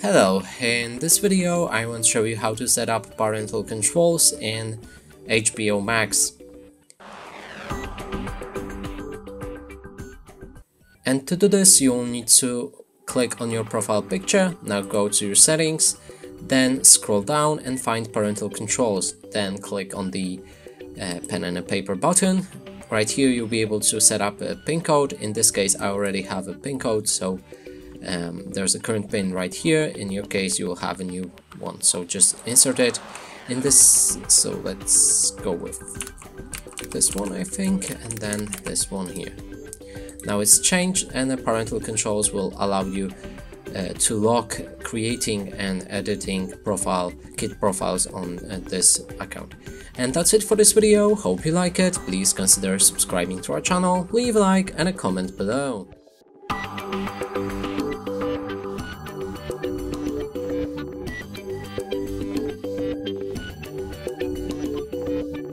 Hello, in this video I want to show you how to set up parental controls in HBO Max. And to do this you'll need to click on your profile picture, now go to your settings, then scroll down and find parental controls, then click on the pen and a paper button. Right here you'll be able to set up a pin code. In this case I already have a pin code, so there's a current pin right here. In your case you will have a new one, so just insert it in this. So let's go with this one, I think, and then this one here. Now it's changed, and the parental controls will allow you to lock creating and editing kid profiles on this account. And that's it for this video. Hope you like it. Please consider subscribing to our channel, leave a like and a comment below.